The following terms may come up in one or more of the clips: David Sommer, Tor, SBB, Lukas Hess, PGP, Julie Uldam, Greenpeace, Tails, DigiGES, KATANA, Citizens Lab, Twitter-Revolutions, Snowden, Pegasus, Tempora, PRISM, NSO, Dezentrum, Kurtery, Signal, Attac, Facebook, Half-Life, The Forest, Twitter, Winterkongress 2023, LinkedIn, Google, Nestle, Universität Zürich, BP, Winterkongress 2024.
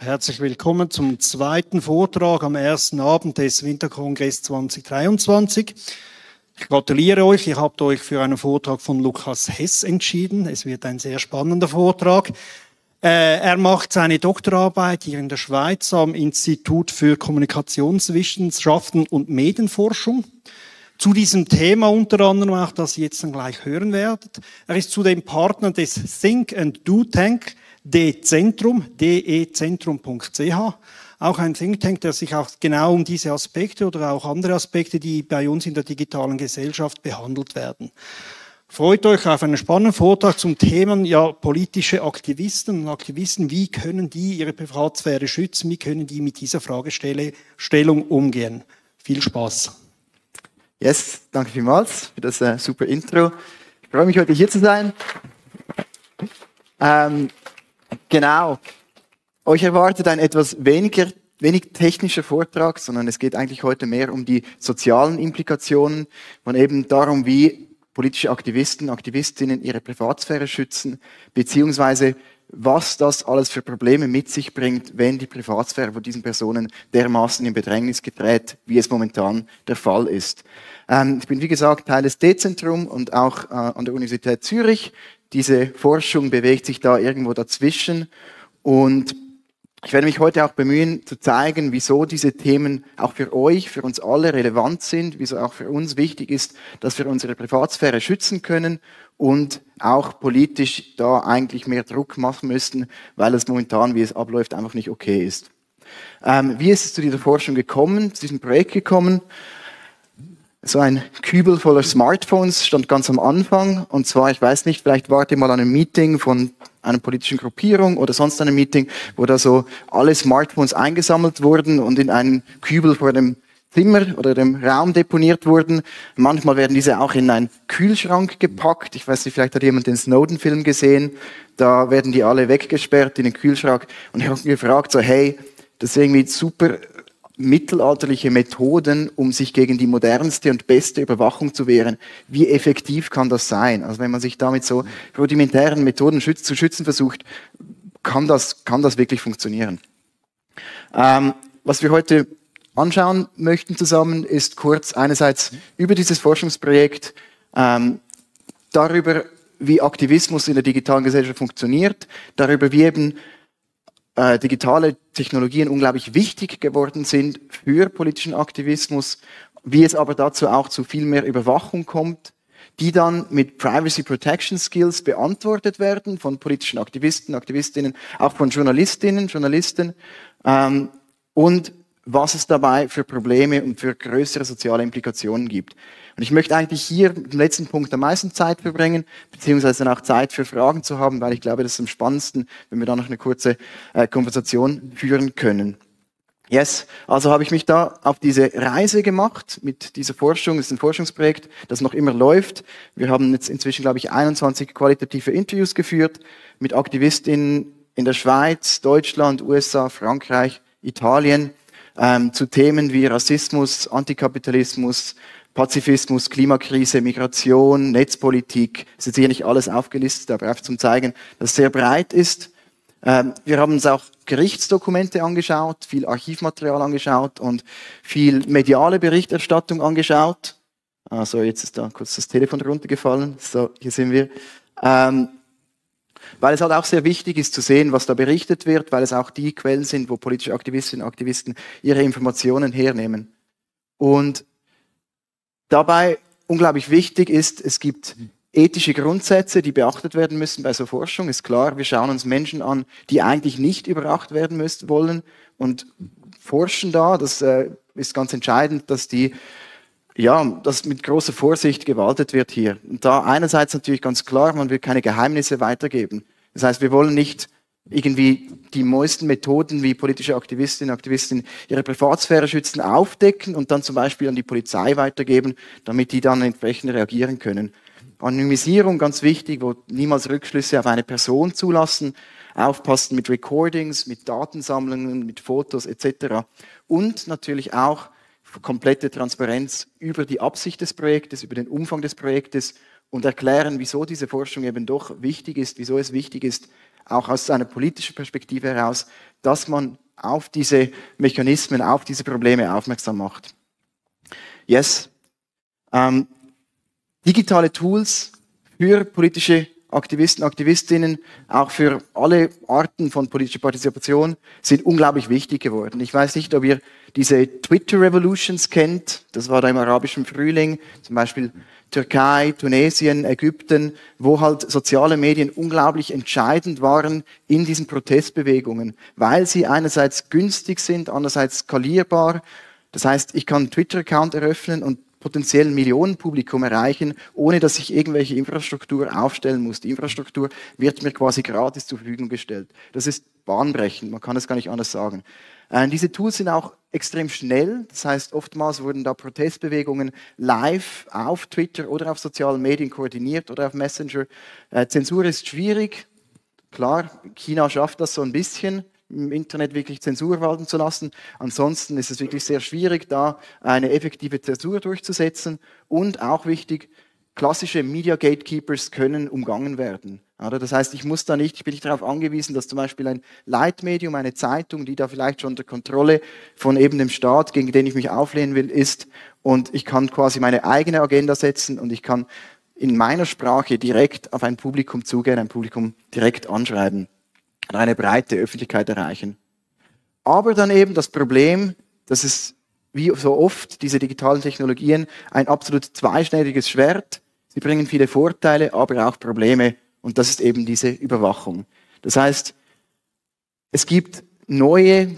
Herzlich willkommen zum zweiten Vortrag am ersten Abend des Winterkongress 2023. Ich gratuliere euch, ihr habt euch für einen Vortrag von Lukas Hess entschieden. Es wird ein sehr spannender Vortrag. Er macht seine Doktorarbeit hier in der Schweiz am Institut für Kommunikationswissenschaften und Medienforschung. Zu diesem Thema unter anderem auch, das ihr jetzt dann gleich hören werdet. Er ist zudem Partner des Think and Do Tank, Dezentrum, dezentrum.ch, auch ein Think Tank, der sich auch genau um diese Aspekte oder auch andere Aspekte, die bei uns in der digitalen Gesellschaft behandelt werden. Freut euch auf einen spannenden Vortrag zum Thema politische Aktivisten und Aktivisten. Wie können die ihre Privatsphäre schützen? Wie können die mit dieser Fragestellung umgehen? Viel Spaß. Yes, danke vielmals für das super Intro. Ich freue mich, heute hier zu sein. Genau. Euch erwartet ein etwas wenig technischer Vortrag, sondern es geht eigentlich heute mehr um die sozialen Implikationen und eben darum, wie politische Aktivisten, Aktivistinnen ihre Privatsphäre schützen, beziehungsweise was das alles für Probleme mit sich bringt, wenn die Privatsphäre von diesen Personen dermaßen in Bedrängnis gerät, wie es momentan der Fall ist. Ich bin, wie gesagt, Teil des Dezentrum und auch an der Universität Zürich. Diese Forschung bewegt sich da irgendwo dazwischen und ich werde mich heute auch bemühen zu zeigen, wieso diese Themen auch für euch, für uns alle relevant sind, wieso auch für uns wichtig ist, dass wir unsere Privatsphäre schützen können und auch politisch da eigentlich mehr Druck machen müssen, weil es momentan, wie es abläuft, einfach nicht okay ist. Wie ist es zu dieser Forschung gekommen, zu diesem Projekt gekommen? So ein Kübel voller Smartphones stand ganz am Anfang und zwar, ich weiß nicht, vielleicht wart ihr mal an einem Meeting von einer politischen Gruppierung oder sonst einem Meeting, wo da so alle Smartphones eingesammelt wurden und in einen Kübel vor dem Zimmer oder dem Raum deponiert wurden. Manchmal werden diese auch in einen Kühlschrank gepackt. Ich weiß nicht, vielleicht hat jemand den Snowden-Film gesehen. Da werden die alle weggesperrt in den Kühlschrank und ich habe mich gefragt, so hey, das ist irgendwie super mittelalterliche Methoden, um sich gegen die modernste und beste Überwachung zu wehren. Wie effektiv kann das sein? Also wenn man sich damit so rudimentären Methoden zu schützen versucht, kann das wirklich funktionieren? Was wir heute anschauen möchten zusammen, ist kurz einerseits über dieses Forschungsprojekt, darüber, wie Aktivismus in der digitalen Gesellschaft funktioniert, darüber, wie eben digitale Technologien unglaublich wichtig geworden sind für politischen Aktivismus, wie es aber dazu auch zu viel mehr Überwachung kommt, die dann mit Privacy Protection Skills beantwortet werden von politischen Aktivisten, Aktivistinnen, auch von Journalistinnen, Journalisten und was es dabei für Probleme und für größere soziale Implikationen gibt. Und ich möchte eigentlich hier mit dem letzten Punkt am meisten Zeit verbringen, beziehungsweise dann auch Zeit für Fragen zu haben, weil ich glaube, das ist am spannendsten, wenn wir da noch eine kurze Konversation führen können. Yes, also habe ich mich da auf diese Reise gemacht mit dieser Forschung. Das ist ein Forschungsprojekt, das noch immer läuft. Wir haben jetzt inzwischen, glaube ich, 21 qualitative Interviews geführt mit AktivistInnen in der Schweiz, Deutschland, USA, Frankreich, Italien, zu Themen wie Rassismus, Antikapitalismus, Pazifismus, Klimakrise, Migration, Netzpolitik. Das ist hier nicht alles aufgelistet, aber einfach zum Zeigen, dass es sehr breit ist. Wir haben uns auch Gerichtsdokumente angeschaut, viel Archivmaterial angeschaut und viel mediale Berichterstattung angeschaut. Also jetzt ist da kurz das Telefon runtergefallen. So, hier sind wir. Weil es halt auch sehr wichtig ist zu sehen, was da berichtet wird, weil es auch die Quellen sind, wo politische Aktivistinnen und Aktivisten ihre Informationen hernehmen. Und dabei unglaublich wichtig ist, es gibt ethische Grundsätze, die beachtet werden müssen bei so Forschung. Ist klar, wir schauen uns Menschen an, die eigentlich nicht überwacht werden müssen wollen und forschen da. Das ist ganz entscheidend, dass die dass mit großer Vorsicht gewaltet wird hier. Und da einerseits natürlich ganz klar, man will keine Geheimnisse weitergeben. Das heißt, wir wollen nicht irgendwie die neuesten Methoden, wie politische Aktivistinnen und Aktivisten ihre Privatsphäre schützen, aufdecken und dann zum Beispiel an die Polizei weitergeben, damit die dann entsprechend reagieren können. Anonymisierung, ganz wichtig, wo niemals Rückschlüsse auf eine Person zulassen, aufpassen mit Recordings, mit Datensammlungen, mit Fotos etc. Und natürlich auch komplette Transparenz über die Absicht des Projektes, über den Umfang des Projektes und erklären, wieso diese Forschung eben doch wichtig ist, wieso es wichtig ist, auch aus einer politischen Perspektive heraus, dass man auf diese Mechanismen, auf diese Probleme aufmerksam macht. Yes. Digitale Tools für politische Aktivisten, Aktivistinnen, auch für alle Arten von politischer Partizipation sind unglaublich wichtig geworden. Ich weiß nicht, ob ihr diese Twitter-Revolutions kennt, das war da im arabischen Frühling, zum Beispiel Türkei, Tunesien, Ägypten, wo halt soziale Medien unglaublich entscheidend waren in diesen Protestbewegungen, weil sie einerseits günstig sind, andererseits skalierbar. Das heißt, ich kann einen Twitter-Account eröffnen und potenziell Millionenpublikum erreichen, ohne dass ich irgendwelche Infrastruktur aufstellen muss. Die Infrastruktur wird mir quasi gratis zur Verfügung gestellt. Das ist bahnbrechend, man kann es gar nicht anders sagen. Diese Tools sind auch extrem schnell, das heißt, oftmals wurden da Protestbewegungen live auf Twitter oder auf sozialen Medien koordiniert oder auf Messenger. Zensur ist schwierig, klar, China schafft das so ein bisschen, im Internet wirklich Zensur walten zu lassen. Ansonsten ist es wirklich sehr schwierig, da eine effektive Zensur durchzusetzen. Und auch wichtig, klassische Media Gatekeepers können umgangen werden. Das heißt, ich bin nicht darauf angewiesen, dass zum Beispiel ein Leitmedium, eine Zeitung, die da vielleicht schon unter Kontrolle von eben dem Staat, gegen den ich mich auflehnen will, ist. Und ich kann quasi meine eigene Agenda setzen und ich kann in meiner Sprache direkt auf ein Publikum zugehen, ein Publikum direkt anschreiben. Eine breite Öffentlichkeit erreichen. Aber dann eben das Problem, dass es wie so oft diese digitalen Technologien ein absolut zweischneidiges Schwert. Sie bringen viele Vorteile, aber auch Probleme. Und das ist eben diese Überwachung. Das heißt, es gibt neue,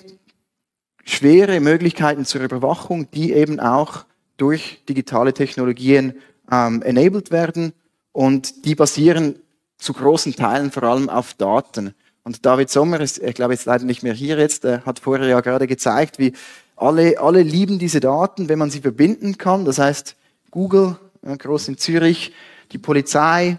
schwere Möglichkeiten zur Überwachung, die eben auch durch digitale Technologien enabled werden. Und die basieren zu großen Teilen vor allem auf Daten. Und David Sommer, ist, ich glaube jetzt leider nicht mehr hier jetzt, hat vorher ja gerade gezeigt, wie alle lieben diese Daten, wenn man sie verbinden kann. Das heißt, Google, groß in Zürich, die Polizei,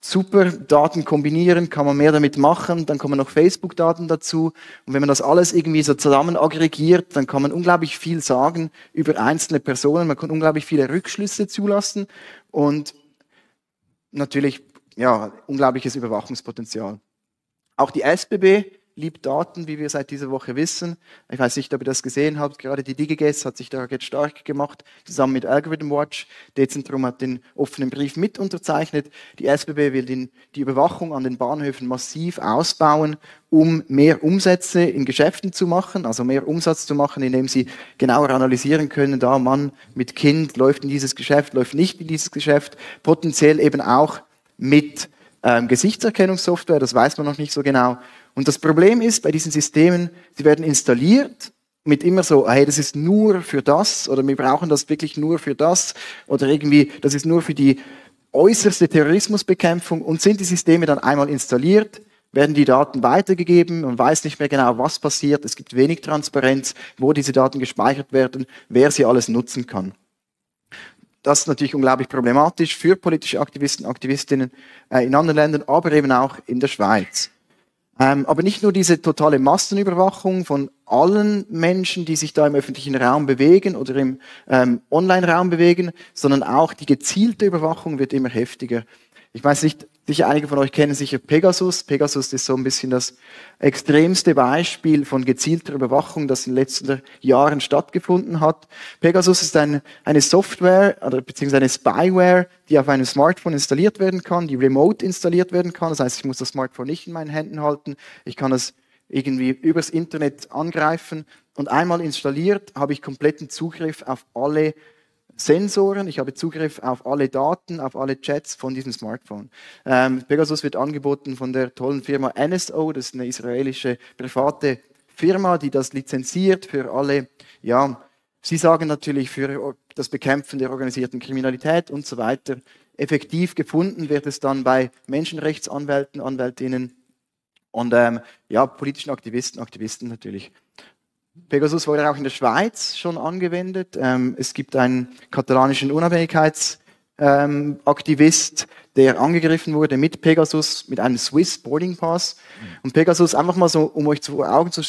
super Daten kombinieren, kann man mehr damit machen. Dann kommen noch Facebook-Daten dazu. Und wenn man das alles irgendwie so zusammen aggregiert, dann kann man unglaublich viel sagen über einzelne Personen. Man kann unglaublich viele Rückschlüsse zulassen und natürlich ja, unglaubliches Überwachungspotenzial. Auch die SBB liebt Daten, wie wir seit dieser Woche wissen. Ich weiß nicht, ob ihr das gesehen habt, gerade die DigiGES hat sich da jetzt stark gemacht, zusammen mit Algorithm Watch. Dezentrum hat den offenen Brief mit unterzeichnet. Die SBB will die Überwachung an den Bahnhöfen massiv ausbauen, um mehr Umsätze in Geschäften zu machen, also mehr Umsatz zu machen, indem sie genauer analysieren können, da Mann mit Kind läuft in dieses Geschäft, läuft nicht in dieses Geschäft, potenziell eben auch mit Gesichtserkennungssoftware, das weiß man noch nicht so genau. Und das Problem ist, bei diesen Systemen, sie werden installiert mit immer so, hey, das ist nur für das oder wir brauchen das wirklich nur für das oder irgendwie, das ist nur für die äußerste Terrorismusbekämpfung und sind die Systeme dann einmal installiert, werden die Daten weitergegeben, man weiß nicht mehr genau, was passiert, es gibt wenig Transparenz, wo diese Daten gespeichert werden, wer sie alles nutzen kann. Das ist natürlich unglaublich problematisch für politische Aktivisten, Aktivistinnen in anderen Ländern, aber eben auch in der Schweiz. Aber nicht nur diese totale Massenüberwachung von allen Menschen, die sich da im öffentlichen Raum bewegen oder im Online-Raum bewegen, sondern auch die gezielte Überwachung wird immer heftiger. Ich weiß nicht, sicher einige von euch kennen sicher Pegasus. Pegasus ist so ein bisschen das extremste Beispiel von gezielter Überwachung, das in den letzten Jahren stattgefunden hat. Pegasus ist eine Software, oder beziehungsweise eine Spyware, die auf einem Smartphone installiert werden kann, die remote installiert werden kann. Das heißt, ich muss das Smartphone nicht in meinen Händen halten. Ich kann es irgendwie übers Internet angreifen. Und einmal installiert, habe ich kompletten Zugriff auf alle Sensoren, ich habe Zugriff auf alle Daten, auf alle Chats von diesem Smartphone. Pegasus wird angeboten von der tollen Firma NSO, das ist eine israelische private Firma, die das lizenziert für alle, ja, sie sagen natürlich für das Bekämpfen der organisierten Kriminalität und so weiter. Effektiv gefunden wird es dann bei Menschenrechtsanwälten, Anwältinnen und ja, politischen Aktivisten, Aktivisten natürlich. Pegasus wurde auch in der Schweiz schon angewendet. Es gibt einen katalanischen Unabhängigkeitsaktivist, der angegriffen wurde mit Pegasus, mit einem Swiss Boarding Pass. Und Pegasus, einfach mal so, um euch vor Augen zu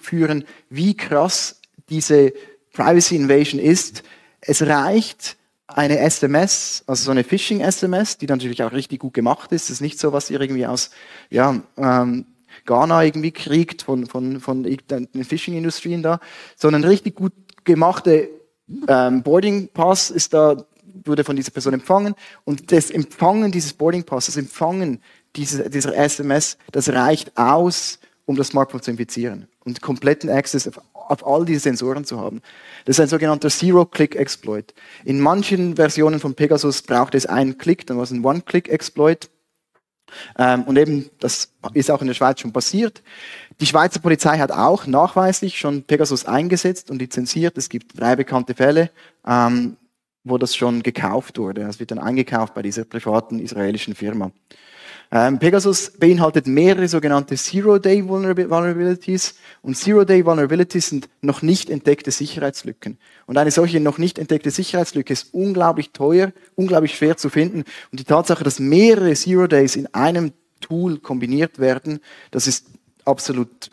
führen, wie krass diese Privacy Invasion ist. Es reicht eine SMS, also so eine Phishing-SMS, die natürlich auch richtig gut gemacht ist. Das ist nicht so, was ihr irgendwie aus Ghana irgendwie kriegt, von den Phishing-Industrien da, sondern richtig gut gemachte Boarding-Pass ist da, wurde von dieser Person empfangen, und das Empfangen dieses Boarding-Passes, das Empfangen dieser SMS, das reicht aus, um das Smartphone zu infizieren und kompletten Access auf all diese Sensoren zu haben. Das ist ein sogenannter Zero-Click-Exploit. In manchen Versionen von Pegasus braucht es einen Klick, dann war es ein One-Click-Exploit. Und eben, das ist auch in der Schweiz schon passiert. Die Schweizer Polizei hat auch nachweislich schon Pegasus eingesetzt und lizenziert. Es gibt 3 bekannte Fälle, wo das schon gekauft wurde. Das wird dann eingekauft bei dieser privaten israelischen Firma. Pegasus beinhaltet mehrere sogenannte Zero-Day-Vulnerabilities, und Zero-Day-Vulnerabilities sind noch nicht entdeckte Sicherheitslücken. Und eine solche noch nicht entdeckte Sicherheitslücke ist unglaublich teuer, unglaublich schwer zu finden, und die Tatsache, dass mehrere Zero-Days in einem Tool kombiniert werden, das ist absolut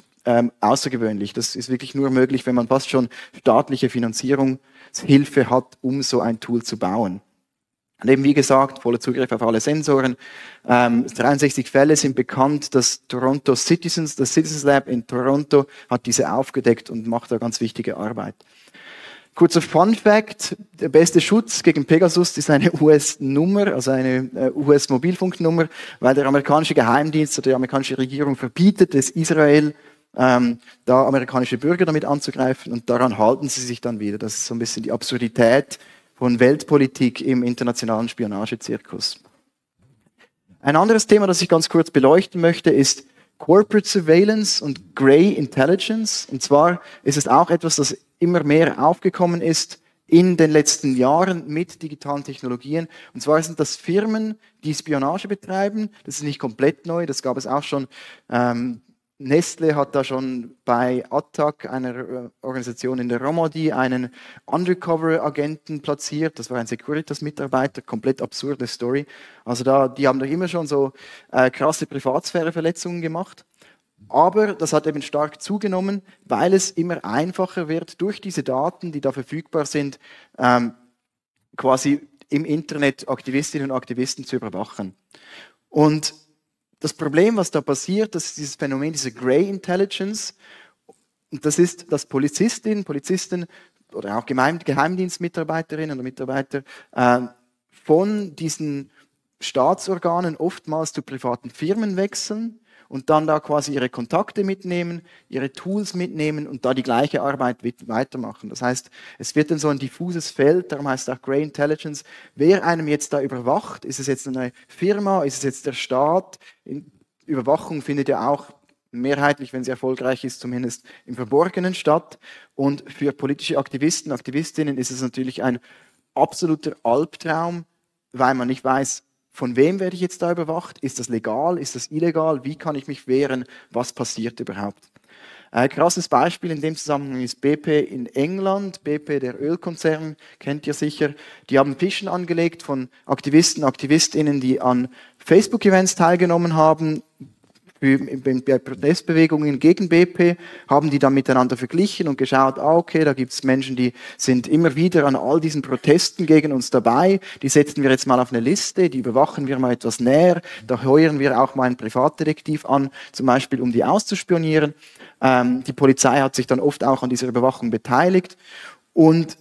außergewöhnlich. Das ist wirklich nur möglich, wenn man fast schon staatliche Finanzierungshilfe hat, um so ein Tool zu bauen. Und eben, wie gesagt, voller Zugriff auf alle Sensoren. 63 Fälle sind bekannt. Das Citizens Lab in Toronto hat diese aufgedeckt und macht da ganz wichtige Arbeit. Kurzer Fun Fact: Der beste Schutz gegen Pegasus ist eine US-Nummer, also eine US-Mobilfunknummer, weil der amerikanische Geheimdienst oder die amerikanische Regierung verbietet es Israel, da amerikanische Bürger damit anzugreifen, und daran halten sie sich dann wieder. Das ist so ein bisschen die Absurdität von Weltpolitik im internationalen Spionagezirkus. Ein anderes Thema, das ich ganz kurz beleuchten möchte, ist Corporate Surveillance und Grey Intelligence. Und zwar ist es auch etwas, das immer mehr aufgekommen ist in den letzten Jahren mit digitalen Technologien. Und zwar sind das Firmen, die Spionage betreiben. Das ist nicht komplett neu, das gab es auch schon. Nestle hat da schon bei Attac, einer Organisation in der Romandie, einen Undercover-Agenten platziert. Das war ein Securitas-Mitarbeiter, komplett absurde Story. Also die haben da immer schon so krasse Privatsphäre-Verletzungen gemacht. Aber das hat eben stark zugenommen, weil es immer einfacher wird, durch diese Daten, die da verfügbar sind, quasi im Internet Aktivistinnen und Aktivisten zu überwachen. Und das Problem, was da passiert, das ist dieses Phänomen, diese Grey Intelligence. Und das ist, dass Polizistinnen, Polizisten oder auch Geheimdienstmitarbeiterinnen und Mitarbeiter von diesen Staatsorganen oftmals zu privaten Firmen wechseln und dann da quasi ihre Kontakte mitnehmen, ihre Tools mitnehmen und da die gleiche Arbeit weitermachen. Das heißt, es wird dann so ein diffuses Feld, darum heißt es auch Grey Intelligence. Wer einem jetzt da überwacht, ist es jetzt eine Firma, ist es jetzt der Staat? Überwachung findet ja auch mehrheitlich, wenn sie erfolgreich ist, zumindest im Verborgenen statt. Und für politische Aktivisten, Aktivistinnen ist es natürlich ein absoluter Albtraum, weil man nicht weiß, von wem werde ich jetzt da überwacht? Ist das legal? Ist das illegal? Wie kann ich mich wehren? Was passiert überhaupt? Ein krasses Beispiel in dem Zusammenhang ist BP in England. BP, der Ölkonzern, kennt ihr sicher. Die haben Phishing angelegt von Aktivisten, Aktivistinnen, die an Facebook-Events teilgenommen haben, bei Protestbewegungen gegen BP, haben die dann miteinander verglichen und geschaut, okay, da gibt es Menschen, die sind immer wieder an all diesen Protesten gegen uns dabei, die setzen wir jetzt mal auf eine Liste, die überwachen wir mal etwas näher, da heuern wir auch mal einen Privatdetektiv an, zum Beispiel, um die auszuspionieren. Die Polizei hat sich dann oft auch an dieser Überwachung beteiligt, und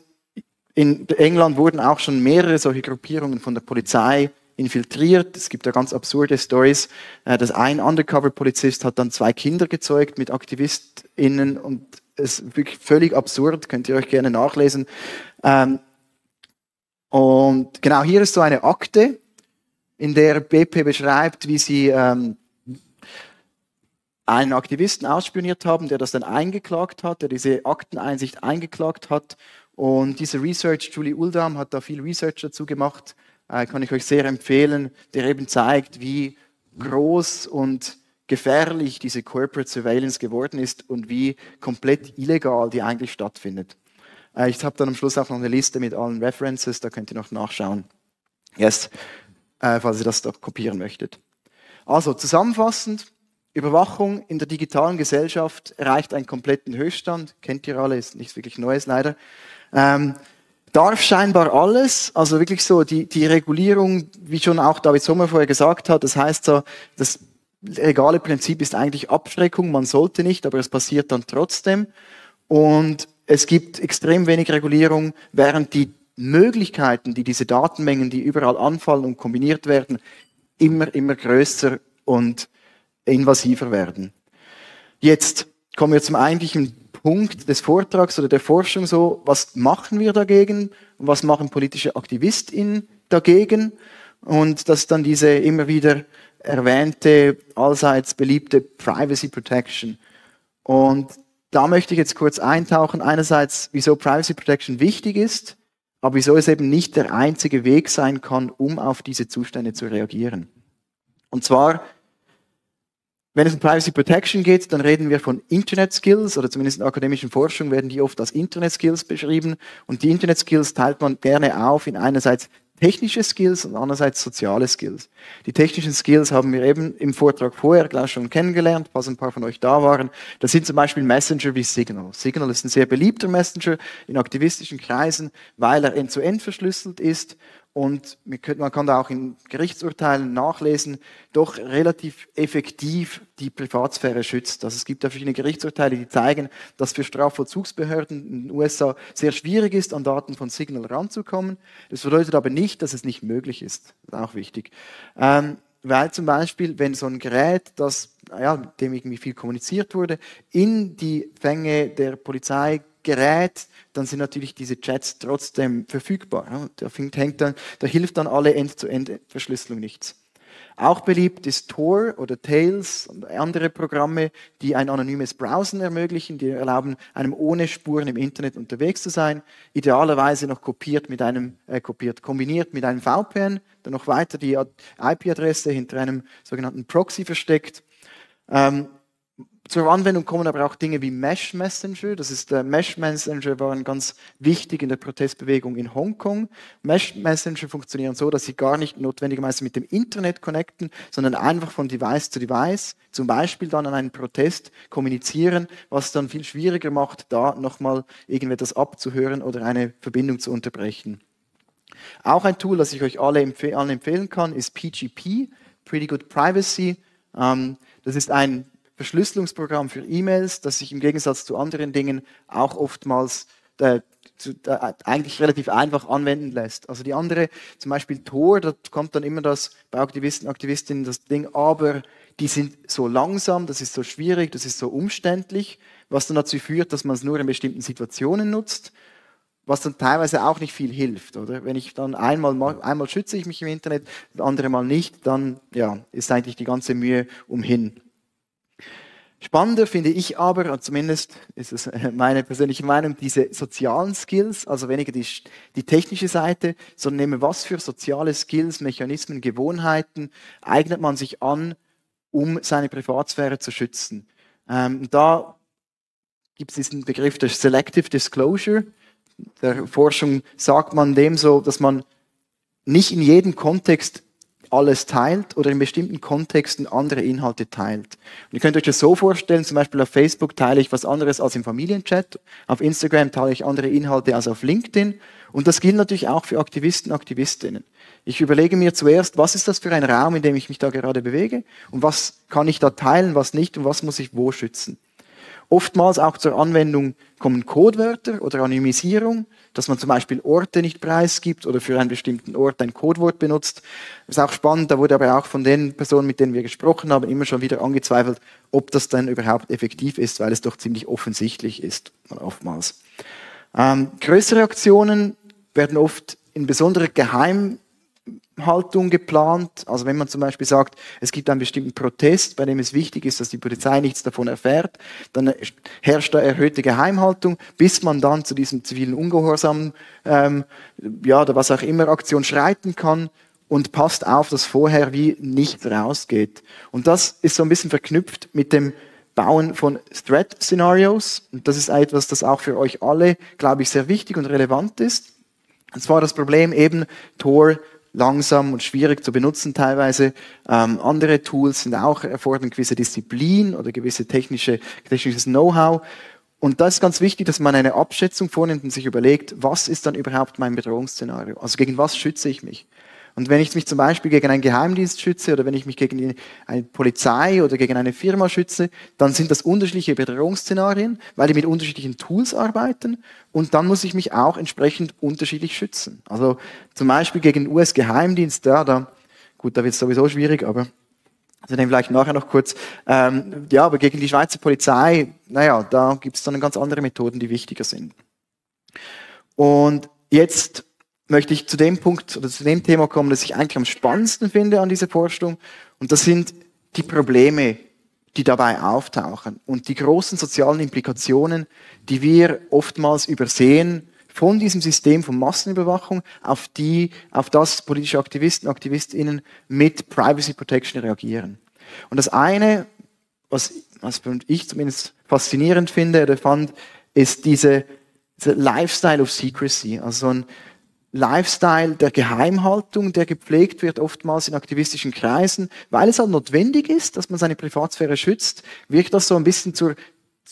in England wurden auch schon mehrere solche Gruppierungen von der Polizei infiltriert. Es gibt da ganz absurde Stories, dass ein Undercover-Polizist hat dann 2 Kinder gezeugt mit AktivistInnen, und es ist wirklich völlig absurd, könnt ihr euch gerne nachlesen. Und genau hier ist so eine Akte, in der BP beschreibt, wie sie einen Aktivisten ausspioniert haben, der das dann eingeklagt hat, der diese Akteneinsicht eingeklagt hat, und diese Research, Julie Uldam hat da viel Research dazu gemacht, kann ich euch sehr empfehlen, der eben zeigt, wie groß und gefährlich diese Corporate Surveillance geworden ist und wie komplett illegal die eigentlich stattfindet. Ich habe dann am Schluss auch noch eine Liste mit allen References, da könnt ihr noch nachschauen, falls ihr das doch kopieren möchtet. Also zusammenfassend, Überwachung in der digitalen Gesellschaft erreicht einen kompletten Höchststand, kennt ihr alle, ist nichts wirklich Neues leider. darf scheinbar alles, also wirklich so die Regulierung, wie schon auch David Sommer vorher gesagt hat, das heißt so, das legale Prinzip ist eigentlich Abschreckung, man sollte nicht, aber es passiert dann trotzdem. Und es gibt extrem wenig Regulierung, während die Möglichkeiten, die diese Datenmengen, die überall anfallen und kombiniert werden, immer größer und invasiver werden. Jetzt kommen wir zum eigentlichen Punkt des Vortrags oder der Forschung, so, was machen wir dagegen und was machen politische AktivistInnen dagegen? Und das ist dann diese immer wieder erwähnte, allseits beliebte Privacy Protection. Und da möchte ich jetzt kurz eintauchen, einerseits, wieso Privacy Protection wichtig ist, aber wieso es eben nicht der einzige Weg sein kann, um auf diese Zustände zu reagieren. Und zwar, wenn es um Privacy Protection geht, dann reden wir von Internet Skills, oder zumindest in akademischen Forschung werden die oft als Internet Skills beschrieben. Und die Internet Skills teilt man gerne auf in einerseits technische Skills und andererseits soziale Skills. Die technischen Skills haben wir eben im Vortrag vorher gleich schon kennengelernt, falls ein paar von euch da waren. Das sind zum Beispiel Messenger wie Signal. Signal ist ein sehr beliebter Messenger in aktivistischen Kreisen, weil er end-zu-end verschlüsselt ist und man kann da auch in Gerichtsurteilen nachlesen, doch relativ effektiv die Privatsphäre schützt. Also es gibt da verschiedene Gerichtsurteile, die zeigen, dass für Strafvollzugsbehörden in den USA sehr schwierig ist, an Daten von Signal ranzukommen. Das bedeutet aber nicht, dass es nicht möglich ist. Das ist auch wichtig. Weil zum Beispiel, wenn so ein Gerät, das mit dem irgendwie viel kommuniziert wurde, in die Fänge der Polizei gerät, dann sind natürlich diese Chats trotzdem verfügbar. Da hilft dann alle End-zu-End-Verschlüsselung nichts. Auch beliebt ist Tor oder Tails und andere Programme, die ein anonymes Browsen ermöglichen, die erlauben, einem ohne Spuren im Internet unterwegs zu sein. Idealerweise noch kombiniert mit einem VPN, dann noch weiter die IP-Adresse hinter einem sogenannten Proxy versteckt. Zur Anwendung kommen aber auch Dinge wie Mesh Messenger. Mesh Messenger waren ganz wichtig in der Protestbewegung in Hongkong. Mesh Messenger funktionieren so, dass sie gar nicht notwendigerweise mit dem Internet connecten, sondern einfach von Device zu Device, zum Beispiel dann an einen Protest kommunizieren, was dann viel schwieriger macht, da nochmal irgendetwas abzuhören oder eine Verbindung zu unterbrechen. Auch ein Tool, das ich euch allen empfehlen kann, ist PGP, Pretty Good Privacy. Das ist ein Verschlüsselungsprogramm für E-Mails, das sich im Gegensatz zu anderen Dingen auch oftmals eigentlich relativ einfach anwenden lässt. Also die andere, zum Beispiel Tor, da kommt dann immer das bei Aktivisten, Aktivistinnen das Ding, aber die sind so langsam, das ist so schwierig, das ist so umständlich, was dann dazu führt, dass man es nur in bestimmten Situationen nutzt, was dann teilweise auch nicht viel hilft, oder? Wenn ich dann einmal schütze ich mich im Internet, das andere Mal nicht, dann ist eigentlich die ganze Mühe umhin. Spannender finde ich aber, und zumindest ist es meine persönliche Meinung, diese sozialen Skills, also weniger die technische Seite, sondern eben was für soziale Skills, Mechanismen, Gewohnheiten eignet man sich an, um seine Privatsphäre zu schützen. Da gibt es diesen Begriff der Selective Disclosure. Der Forschung sagt man dem so, dass man nicht in jedem Kontext alles teilt oder in bestimmten Kontexten andere Inhalte teilt. Und ihr könnt euch das so vorstellen, zum Beispiel auf Facebook teile ich was anderes als im Familienchat, auf Instagram teile ich andere Inhalte als auf LinkedIn, und das gilt natürlich auch für Aktivisten, Aktivistinnen. Ich überlege mir zuerst, was ist das für ein Raum, in dem ich mich da gerade bewege und was kann ich da teilen, was nicht und was muss ich wo schützen. Oftmals auch zur Anwendung kommen Codewörter oder Anonymisierung, dass man zum Beispiel Orte nicht preisgibt oder für einen bestimmten Ort ein Codewort benutzt. Das ist auch spannend, da wurde aber auch von den Personen, mit denen wir gesprochen haben, immer schon wieder angezweifelt, ob das dann überhaupt effektiv ist, weil es doch ziemlich offensichtlich ist, oftmals. Größere Aktionen werden oft in besonderer Geheimhaltung geplant. Also wenn man zum Beispiel sagt, es gibt einen bestimmten Protest, bei dem es wichtig ist, dass die Polizei nichts davon erfährt, dann herrscht da erhöhte Geheimhaltung, bis man dann zu diesem zivilen Ungehorsam oder was auch immer Aktion schreiten kann und passt auf, dass vorher wie nichts rausgeht. Und das ist so ein bisschen verknüpft mit dem Bauen von Threat-Szenarios. Und das ist etwas, das auch für euch alle, glaube ich, sehr wichtig und relevant ist. Und zwar das Problem eben, Tor langsam und schwierig zu benutzen teilweise. Andere Tools erfordern gewisse Disziplin oder gewisse technisches Know-how. Und da ist ganz wichtig, dass man eine Abschätzung vornimmt und sich überlegt, was ist dann überhaupt mein Bedrohungsszenario? Also gegen was schütze ich mich? Und wenn ich mich zum Beispiel gegen einen Geheimdienst schütze oder wenn ich mich gegen eine Polizei oder gegen eine Firma schütze, dann sind das unterschiedliche Bedrohungsszenarien, weil die mit unterschiedlichen Tools arbeiten und dann muss ich mich auch entsprechend unterschiedlich schützen. Also zum Beispiel gegen den US-Geheimdienst, gut, da wird es sowieso schwierig, aber also dann vielleicht nachher noch kurz. Ja, aber gegen die Schweizer Polizei, naja, da gibt es dann ganz andere Methoden, die wichtiger sind. Und jetzt möchte ich zu dem Punkt oder zu dem Thema kommen, das ich eigentlich am spannendsten finde an dieser Forschung. Und das sind die Probleme, die dabei auftauchen und die großen sozialen Implikationen, die wir oftmals übersehen von diesem System von Massenüberwachung, auf das politische Aktivisten, AktivistInnen mit Privacy Protection reagieren. Und das eine, was ich zumindest faszinierend finde oder fand, ist diese Lifestyle of Secrecy, also ein Lifestyle der Geheimhaltung, der gepflegt wird oftmals in aktivistischen Kreisen, weil es halt notwendig ist, dass man seine Privatsphäre schützt, wirkt das so ein bisschen zur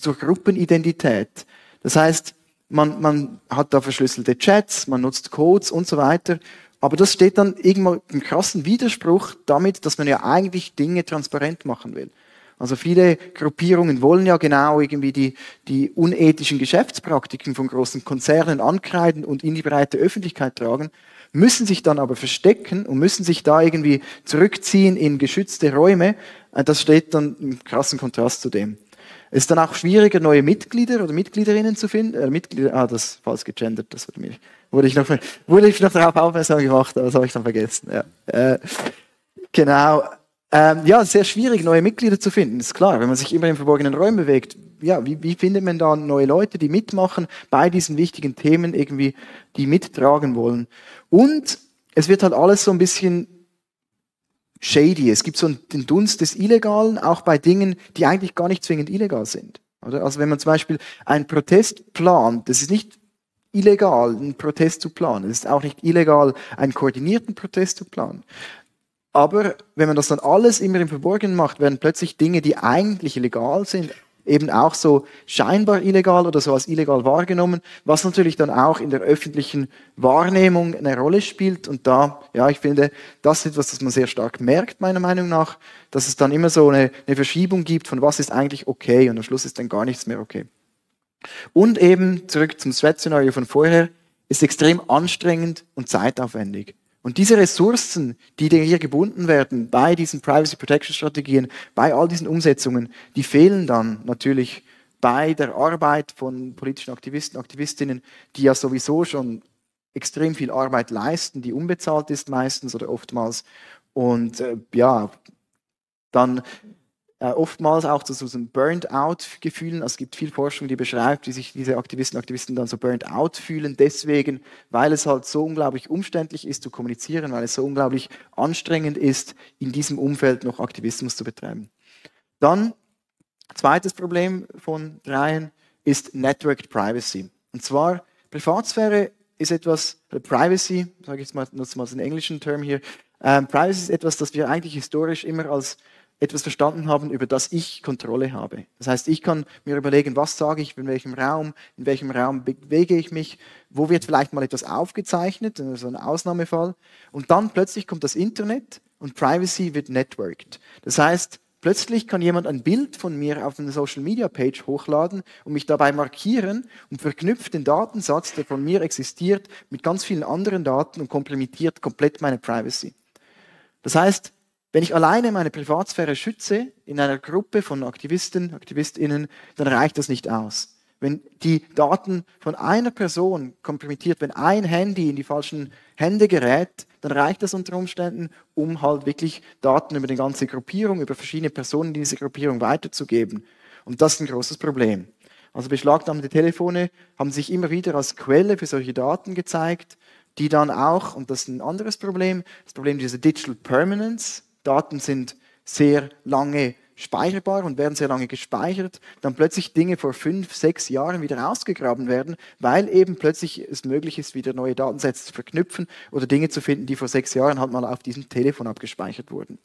Gruppenidentität. Das heißt, man hat da verschlüsselte Chats, man nutzt Codes und so weiter, aber das steht dann irgendwann im krassen Widerspruch damit, dass man ja eigentlich Dinge transparent machen will. Also viele Gruppierungen wollen ja genau irgendwie die unethischen Geschäftspraktiken von großen Konzernen ankreiden und in die breite Öffentlichkeit tragen, müssen sich dann aber verstecken und müssen sich da irgendwie zurückziehen in geschützte Räume. Das steht dann im krassen Kontrast zu dem. Es ist dann auch schwieriger, neue Mitglieder oder Mitgliederinnen zu finden. Das ist falsch gegendert, das wurde ich noch darauf aufmerksam gemacht, aber das habe ich dann vergessen. Ja. Genau. Ja, sehr schwierig, neue Mitglieder zu finden, ist klar. Wenn man sich immer in verborgenen Räumen bewegt, ja, wie findet man da neue Leute, die mitmachen bei diesen wichtigen Themen irgendwie, die mittragen wollen? Und es wird halt alles so ein bisschen shady. Es gibt so den Dunst des Illegalen, auch bei Dingen, die eigentlich gar nicht zwingend illegal sind. Oder? Also wenn man zum Beispiel einen Protest plant, das ist nicht illegal, einen Protest zu planen. Es ist auch nicht illegal, einen koordinierten Protest zu planen. Aber wenn man das dann alles immer im Verborgenen macht, werden plötzlich Dinge, die eigentlich legal sind, eben auch so scheinbar illegal oder so als illegal wahrgenommen, was natürlich dann auch in der öffentlichen Wahrnehmung eine Rolle spielt. Und da, ja, ich finde, das ist etwas, das man sehr stark merkt, meiner Meinung nach, dass es dann immer so eine Verschiebung gibt von was ist eigentlich okay und am Schluss ist dann gar nichts mehr okay. Und eben, zurück zum Threat-Szenario von vorher, ist extrem anstrengend und zeitaufwendig. Und diese Ressourcen, die hier gebunden werden bei diesen Privacy Protection Strategien, bei all diesen Umsetzungen, die fehlen dann natürlich bei der Arbeit von politischen Aktivisten, Aktivistinnen, die ja sowieso schon extrem viel Arbeit leisten, die unbezahlt ist meistens oder oftmals. Und ja, dann oftmals auch zu so einem Burnt-out-Gefühlen. Also es gibt viel Forschung, die beschreibt, wie sich diese Aktivisten dann so burnt-out fühlen. Deswegen, weil es halt so unglaublich umständlich ist zu kommunizieren, weil es so unglaublich anstrengend ist, in diesem Umfeld noch Aktivismus zu betreiben. Dann, zweites Problem von dreien, ist Networked Privacy. Und zwar, Privatsphäre ist etwas, Privacy, sage ich jetzt mal, nutze mal den englischen Term hier, Privacy ist etwas, das wir eigentlich historisch immer als etwas verstanden haben, über das ich Kontrolle habe. Das heißt, ich kann mir überlegen, was sage ich, in welchem Raum bewege ich mich, wo wird vielleicht mal etwas aufgezeichnet, so ein Ausnahmefall. Und dann plötzlich kommt das Internet und Privacy wird networked. Das heißt, plötzlich kann jemand ein Bild von mir auf eine Social-Media-Page hochladen und mich dabei markieren und verknüpft den Datensatz, der von mir existiert, mit ganz vielen anderen Daten und kompromittiert komplett meine Privacy. Das heißt, wenn ich alleine meine Privatsphäre schütze, in einer Gruppe von Aktivisten, AktivistInnen, dann reicht das nicht aus. Wenn die Daten von einer Person kompromittiert, wenn ein Handy in die falschen Hände gerät, dann reicht das unter Umständen, um halt wirklich Daten über die ganze Gruppierung, über verschiedene Personen in dieser Gruppierung weiterzugeben. Und das ist ein großes Problem. Also beschlagnahmte Telefone haben sich immer wieder als Quelle für solche Daten gezeigt, die dann auch, und das ist ein anderes Problem, das Problem dieser Digital Permanence, Daten sind sehr lange speicherbar und werden sehr lange gespeichert, dann plötzlich Dinge vor 5, 6 Jahren wieder ausgegraben werden, weil eben plötzlich es möglich ist, wieder neue Datensätze zu verknüpfen oder Dinge zu finden, die vor 6 Jahren halt mal auf diesem Telefon abgespeichert wurden.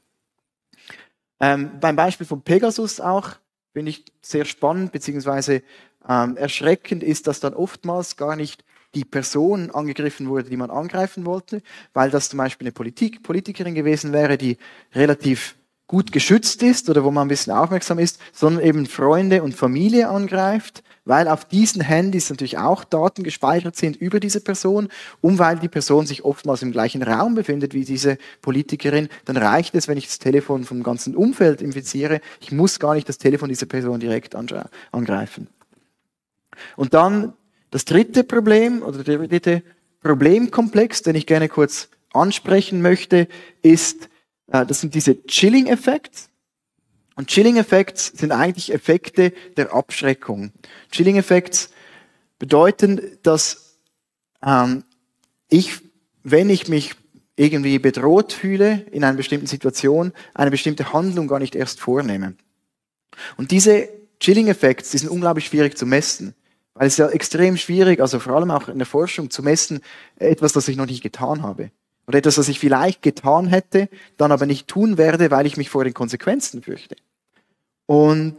Beim Beispiel von Pegasus auch, finde ich sehr spannend bzw. erschreckend ist, dass dann oftmals gar nicht die Person angegriffen wurde, die man angreifen wollte, weil das zum Beispiel eine Politikerin gewesen wäre, die relativ gut geschützt ist oder wo man ein bisschen aufmerksam ist, sondern eben Freunde und Familie angreift, weil auf diesen Handys natürlich auch Daten gespeichert sind über diese Person und weil die Person sich oftmals im gleichen Raum befindet wie diese Politikerin, dann reicht es, wenn ich das Telefon vom ganzen Umfeld infiziere, ich muss gar nicht das Telefon dieser Person direkt angreifen. Und dann das dritte Problem oder der dritte Problemkomplex, den ich gerne kurz ansprechen möchte, ist, das sind diese Chilling-Effekte. Und Chilling-Effekte sind eigentlich Effekte der Abschreckung. Chilling-Effekte bedeuten, dass ich, wenn ich mich irgendwie bedroht fühle in einer bestimmten Situation, eine bestimmte Handlung gar nicht erst vornehme. Und diese Chilling-Effekte, die sind unglaublich schwierig zu messen. Weil es ja extrem schwierig, also vor allem auch in der Forschung, zu messen, etwas, das ich noch nicht getan habe. Oder etwas, das ich vielleicht getan hätte, dann aber nicht tun werde, weil ich mich vor den Konsequenzen fürchte. Und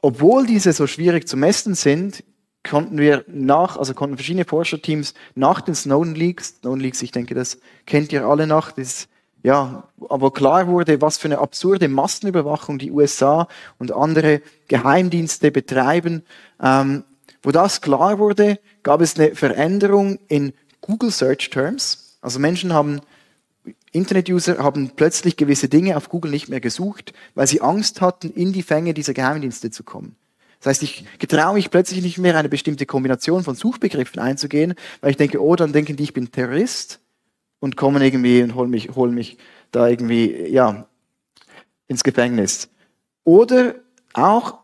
obwohl diese so schwierig zu messen sind, konnten verschiedene Forscherteams nach den Snowden Leaks, ich denke, das kennt ihr alle noch, das, ja, aber klar wurde, was für eine absurde Massenüberwachung die USA und andere Geheimdienste betreiben, wo das klar wurde, gab es eine Veränderung in Google Search Terms, also Internet-User haben plötzlich gewisse Dinge auf Google nicht mehr gesucht, weil sie Angst hatten, in die Fänge dieser Geheimdienste zu kommen. Das heißt, ich getraue mich plötzlich nicht mehr, eine bestimmte Kombination von Suchbegriffen einzugehen, weil ich denke, oh, dann denken die, ich bin Terrorist und kommen irgendwie und holen mich da irgendwie, ja, ins Gefängnis. Oder auch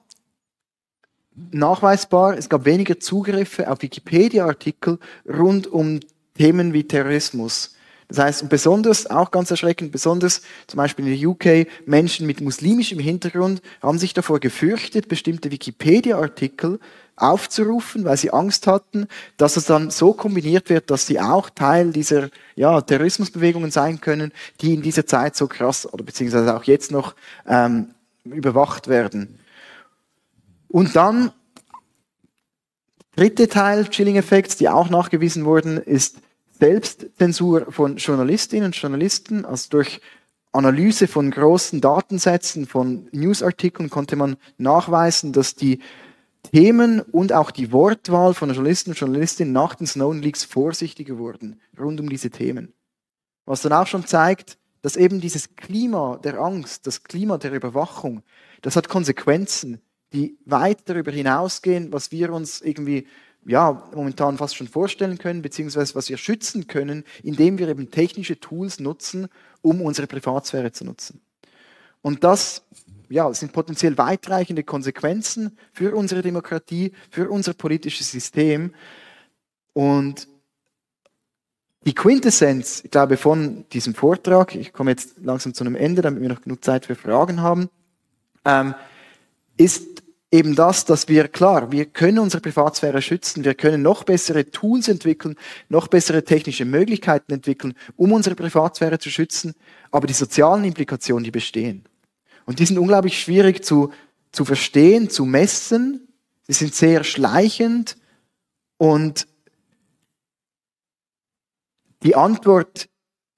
nachweisbar, es gab weniger Zugriffe auf Wikipedia-Artikel rund um Themen wie Terrorismus. Das heißt, und besonders, auch ganz erschreckend, besonders zum Beispiel in der UK, Menschen mit muslimischem Hintergrund haben sich davor gefürchtet, bestimmte Wikipedia-Artikel aufzurufen, weil sie Angst hatten, dass es dann so kombiniert wird, dass sie auch Teil dieser, ja, Terrorismusbewegungen sein können, die in dieser Zeit so krass oder beziehungsweise auch jetzt noch überwacht werden. Und dann, dritter Teil Chilling-Effekts, die auch nachgewiesen wurden, ist Selbstzensur von Journalistinnen und Journalisten. Also durch Analyse von großen Datensätzen, von Newsartikeln konnte man nachweisen, dass die Themen und auch die Wortwahl von Journalisten und Journalistinnen nach den Snowden Leaks vorsichtiger wurden, rund um diese Themen. Was dann auch schon zeigt, dass eben dieses Klima der Angst, das Klima der Überwachung, das hat Konsequenzen, die weit darüber hinausgehen, was wir uns irgendwie, ja, momentan fast schon vorstellen können, beziehungsweise was wir schützen können, indem wir eben technische Tools nutzen, um unsere Privatsphäre zu nutzen. Und das, ja, sind potenziell weitreichende Konsequenzen für unsere Demokratie, für unser politisches System. Und die Quintessenz, ich glaube, von diesem Vortrag, ich komme jetzt langsam zu einem Ende, damit wir noch genug Zeit für Fragen haben, ist eben das, dass wir, klar, wir können unsere Privatsphäre schützen, wir können noch bessere Tools entwickeln, noch bessere technische Möglichkeiten entwickeln, um unsere Privatsphäre zu schützen, aber die sozialen Implikationen, die bestehen. Und die sind unglaublich schwierig zu verstehen, zu messen, sie sind sehr schleichend und die Antwort,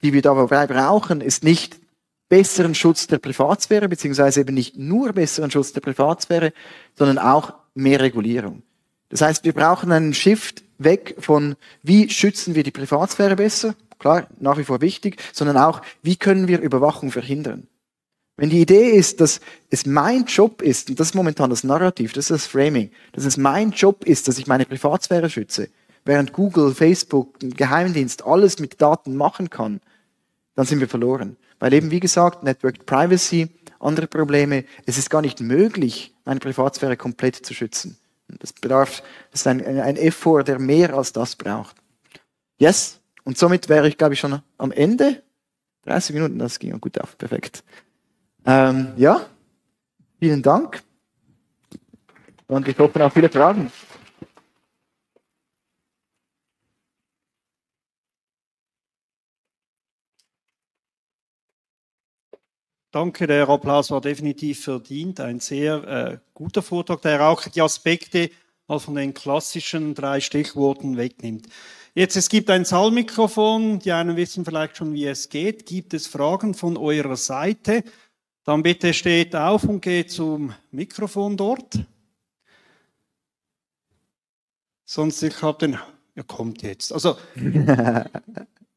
die wir dabei brauchen, ist nicht besseren Schutz der Privatsphäre, beziehungsweise eben nicht nur besseren Schutz der Privatsphäre, sondern auch mehr Regulierung. Das heißt, wir brauchen einen Shift weg von, wie schützen wir die Privatsphäre besser, klar, nach wie vor wichtig, sondern auch, wie können wir Überwachung verhindern. Wenn die Idee ist, dass es mein Job ist, und das ist momentan das Narrativ, das ist das Framing, dass es mein Job ist, dass ich meine Privatsphäre schütze, während Google, Facebook, Geheimdienst alles mit Daten machen kann, dann sind wir verloren. Weil eben, wie gesagt, Network Privacy, andere Probleme, es ist gar nicht möglich, meine Privatsphäre komplett zu schützen. Das ist ein Effort, der mehr als das braucht. Yes, und somit wäre ich, glaube ich, schon am Ende. 30 Minuten, das ging gut auf, perfekt. Ja, vielen Dank. Und ich hoffe auf viele Fragen. Danke, der Applaus war definitiv verdient. Ein sehr guter Vortrag, der auch die Aspekte von den klassischen 3 Stichworten wegnimmt. Jetzt, es gibt ein Saalmikrofon, die einen wissen vielleicht schon, wie es geht. Gibt es Fragen von eurer Seite? Dann bitte steht auf und geht zum Mikrofon dort. Sonst, ich habe den... Ja, kommt jetzt. Also,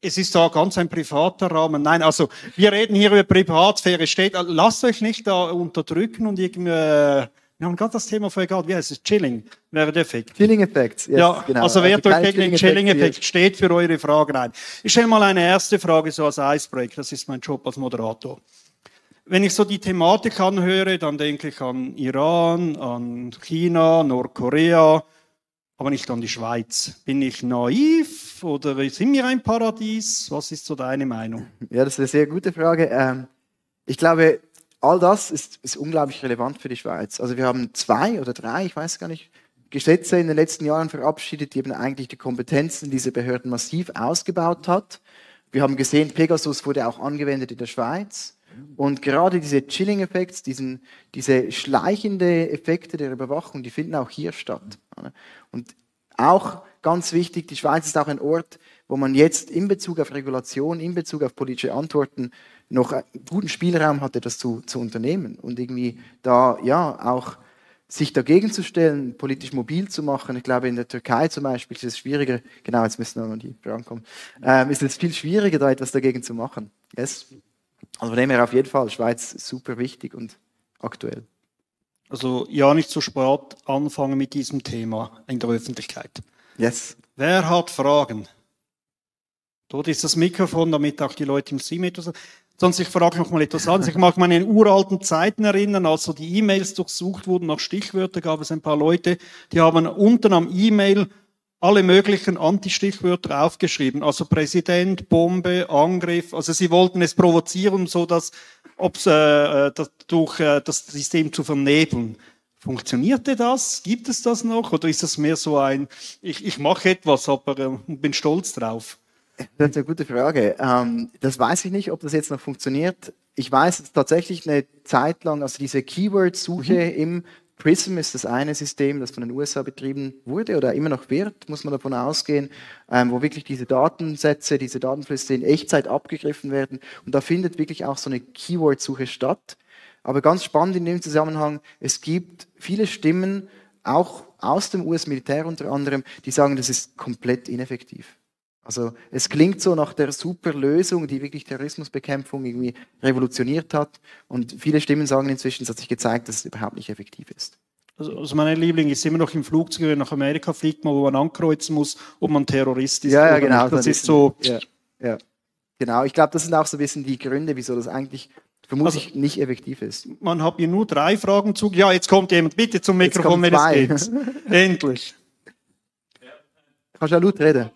es ist da ganz ein privater Rahmen. Nein, also, wir reden hier über Privatsphäre. Steht, lasst euch nicht da unterdrücken und irgendwie... Wir haben gerade das Thema vorher gehabt. Wie heißt es? Chilling wäre der Effekt. Chilling Effects, yes, ja, genau. Also wer euch gegen den Chilling Effekt steht, für eure Fragen ein. Ich stelle mal eine erste Frage so als Icebreaker. Das ist mein Job als Moderator. Wenn ich so die Thematik anhöre, dann denke ich an Iran, an China, Nordkorea, aber nicht an die Schweiz. Bin ich naiv oder sind wir ein Paradies? Was ist so deine Meinung? Ja, das ist eine sehr gute Frage. Ich glaube, all das ist unglaublich relevant für die Schweiz. Also wir haben 2 oder 3, ich weiß gar nicht, Gesetze in den letzten Jahren verabschiedet, die eben eigentlich die Kompetenzen dieser Behörden massiv ausgebaut hat. Wir haben gesehen, Pegasus wurde auch angewendet in der Schweiz. Und gerade diese Chilling-Effekte, diese schleichende Effekte der Überwachung, die finden auch hier statt. Und auch ganz wichtig, die Schweiz ist auch ein Ort, wo man jetzt in Bezug auf Regulation, in Bezug auf politische Antworten noch einen guten Spielraum hatte, das zu unternehmen und irgendwie da ja auch sich dagegen zu stellen, politisch mobil zu machen. Ich glaube, in der Türkei zum Beispiel ist es schwieriger, genau, jetzt müssen wir mal die Fragen kommen, ist es viel schwieriger, da etwas dagegen zu machen. Yes? Also von dem her auf jeden Fall, Schweiz super wichtig und aktuell. Also ja, nicht zu spät anfangen mit diesem Thema in der Öffentlichkeit. Yes. Wer hat Fragen? Dort ist das Mikrofon, damit auch die Leute im Stream etwas... Sonst, ich frage noch mal etwas anderes. Ich mag meine uralten Zeiten erinnern, als so die E-Mails durchsucht wurden nach Stichwörtern, gab es ein paar Leute, die haben unten am E-Mail alle möglichen Anti-Stichwörter aufgeschrieben. Also Präsident, Bombe, Angriff. Also sie wollten es provozieren, so dass durch das System zu vernebeln. Funktionierte das? Gibt es das noch? Oder ist das mehr so ein, ich mache etwas, aber bin stolz drauf? Das ist eine gute Frage. Das weiß ich nicht, ob das jetzt noch funktioniert. Ich weiß, es tatsächlich eine Zeit lang, also diese Keyword-Suche im PRISM ist das eine System, das von den USA betrieben wurde oder immer noch wird, muss man davon ausgehen, wo wirklich diese Datensätze, diese Datenflüsse in Echtzeit abgegriffen werden. Und da findet wirklich auch so eine Keyword-Suche statt. Aber ganz spannend in dem Zusammenhang, es gibt viele Stimmen, auch aus dem US-Militär unter anderem, die sagen, das ist komplett ineffektiv. Also es klingt so nach der super Lösung, die wirklich Terrorismusbekämpfung irgendwie revolutioniert hat. Und viele Stimmen sagen inzwischen, es hat sich gezeigt, dass es überhaupt nicht effektiv ist. Also mein Liebling ist immer noch im Flugzeug, wenn nach Amerika fliegt man, wo man ankreuzen muss, ob man Terrorist ist. Ja, genau. Nicht. Das ist so. Ja, ja. Genau, ich glaube, das sind auch so ein bisschen die Gründe, wieso das eigentlich vermutlich also nicht effektiv ist. Man hat hier nur 3 Fragen zu. Ja, jetzt kommt jemand. Bitte zum Mikrofon, wenn es geht. Endlich. Kannst du laut reden?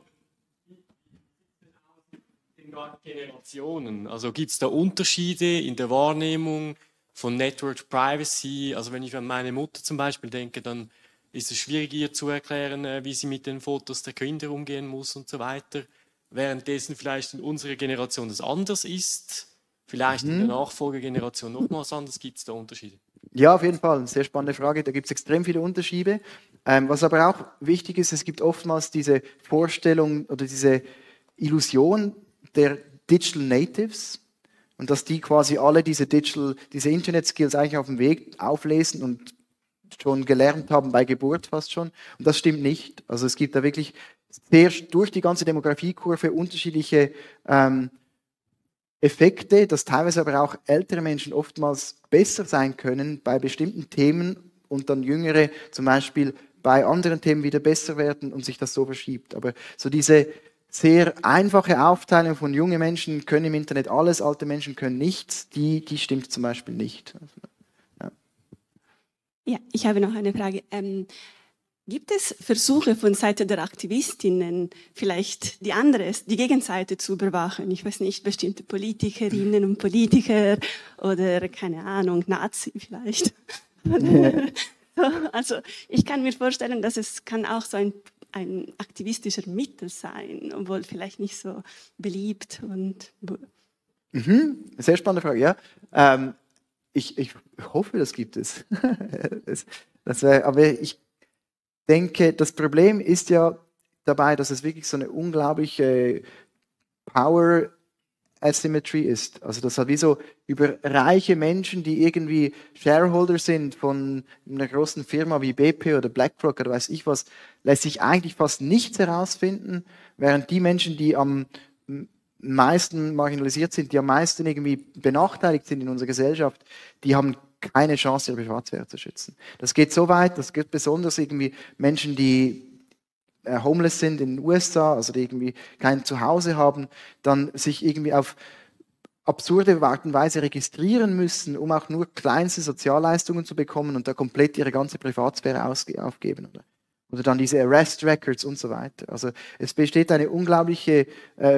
Generationen. Also gibt es da Unterschiede in der Wahrnehmung von Network Privacy? Also wenn ich an meine Mutter zum Beispiel denke, dann ist es schwierig, ihr zu erklären, wie sie mit den Fotos der Kinder umgehen muss und so weiter. Währenddessen vielleicht in unserer Generation das anders ist, vielleicht in der Nachfolgegeneration nochmals anders. Gibt es da Unterschiede? Ja, auf jeden Fall. Eine sehr spannende Frage. Da gibt es extrem viele Unterschiede. Was aber auch wichtig ist, es gibt oftmals diese Vorstellung oder diese Illusion der Digital Natives und dass die quasi alle diese Internet Skills eigentlich auf dem Weg auflesen und schon gelernt haben bei Geburt fast schon. Und das stimmt nicht. Also es gibt da wirklich sehr durch die ganze Demografiekurve unterschiedliche Effekte, dass teilweise aber auch ältere Menschen oftmals besser sein können bei bestimmten Themen und dann jüngere zum Beispiel bei anderen Themen wieder besser werden und sich das so verschiebt. Aber so diese sehr einfache Aufteilung von junge Menschen können im Internet alles, alte Menschen können nichts, die stimmt zum Beispiel nicht. Ja. Ja, ich habe noch eine Frage. Gibt es Versuche von Seite der Aktivistinnen, vielleicht die Gegenseite zu überwachen? Ich weiß nicht, bestimmte Politikerinnen und Politiker oder, keine Ahnung, Nazi vielleicht. Also ich kann mir vorstellen, dass es kann auch so ein aktivistischer Mittel sein, obwohl vielleicht nicht so beliebt. Und Sehr spannende Frage, ja. Ich hoffe, das gibt es. Aber ich denke, das Problem ist ja dabei, dass es wirklich so eine unglaubliche Power Asymmetry ist. Also das ist halt wie so über reiche Menschen, die irgendwie Shareholder sind von einer großen Firma wie BP oder Blackrock oder weiß ich was, lässt sich eigentlich fast nichts herausfinden, während die Menschen, die am meisten marginalisiert sind, die am meisten irgendwie benachteiligt sind in unserer Gesellschaft, die haben keine Chance, ihre Privatsphäre zu schützen. Das geht so weit, das geht besonders irgendwie Menschen, die homeless sind in den USA, also die irgendwie kein Zuhause haben, dann sich irgendwie auf absurde Art und Weise registrieren müssen, um auch nur kleinste Sozialleistungen zu bekommen und da komplett ihre ganze Privatsphäre aufgeben. Oder dann diese Arrest Records und so weiter. Also es besteht eine unglaubliche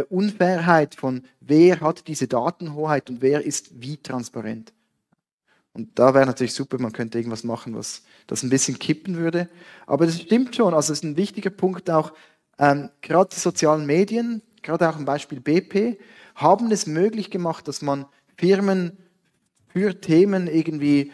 Unfairheit von, wer hat diese Datenhoheit und wer ist wie transparent. Und da wäre natürlich super, man könnte irgendwas machen, was das ein bisschen kippen würde. Aber das stimmt schon, also es ist ein wichtiger Punkt auch, gerade die sozialen Medien, gerade auch im Beispiel BP, haben es möglich gemacht, dass man Firmen für Themen irgendwie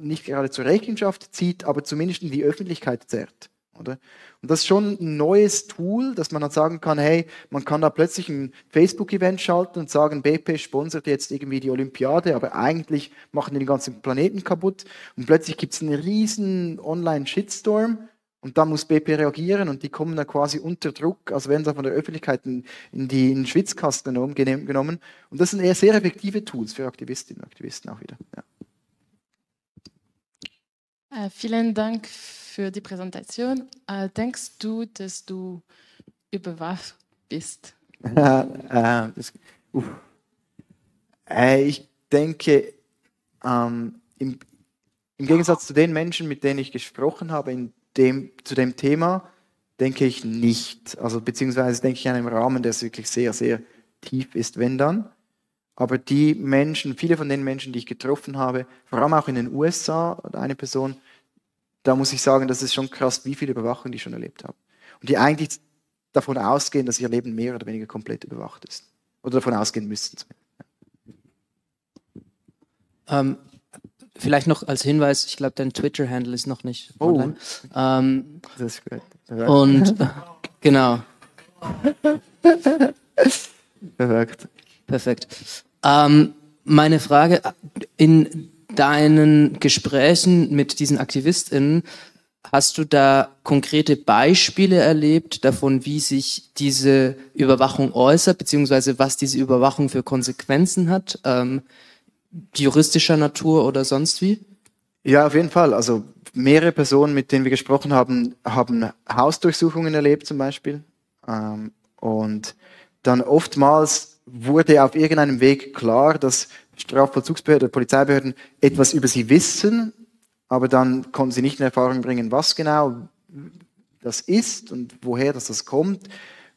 nicht gerade zur Rechenschaft zieht, aber zumindest in die Öffentlichkeit zerrt. Oder? Und das ist schon ein neues Tool, dass man dann sagen kann, hey, man kann da plötzlich ein Facebook-Event schalten und sagen, BP sponsert jetzt irgendwie die Olympiade, aber eigentlich machen die den ganzen Planeten kaputt. Und plötzlich gibt es einen riesen Online-Shitstorm und da muss BP reagieren und die kommen dann quasi unter Druck, also werden da von der Öffentlichkeit in den Schwitzkasten genommen. Und das sind eher sehr effektive Tools für Aktivistinnen und Aktivisten auch wieder. Ja. Vielen Dank für die Präsentation. Denkst du, dass du überwacht bist? Ich denke, im Gegensatz zu den Menschen, mit denen ich gesprochen habe zu dem Thema, denke ich nicht. Also beziehungsweise denke ich an einem Rahmen, der wirklich sehr, sehr tief ist, wenn dann. Aber die Menschen, viele von den Menschen, die ich getroffen habe, vor allem auch in den USA, oder eine Person, da muss ich sagen, das ist schon krass, wie viel Überwachung die schon erlebt haben. Und die eigentlich davon ausgehen, dass ihr Leben mehr oder weniger komplett überwacht ist. Oder davon ausgehen müssten. Vielleicht noch als Hinweis, ich glaube, dein Twitter-Handle ist noch nicht online. Das ist gut. Und genau. Perfekt. Meine Frage, in deinen Gesprächen mit diesen AktivistInnen, hast du da konkrete Beispiele erlebt davon, wie sich diese Überwachung äußert, beziehungsweise was diese Überwachung für Konsequenzen hat, juristischer Natur oder sonst wie? Ja, auf jeden Fall. Also mehrere Personen, mit denen wir gesprochen haben, haben Hausdurchsuchungen erlebt zum Beispiel. Und dann oftmals wurde auf irgendeinem Weg klar, dass Strafvollzugsbehörden, Polizeibehörden etwas über sie wissen, aber dann konnten sie nicht in Erfahrung bringen, was genau das ist und woher das kommt,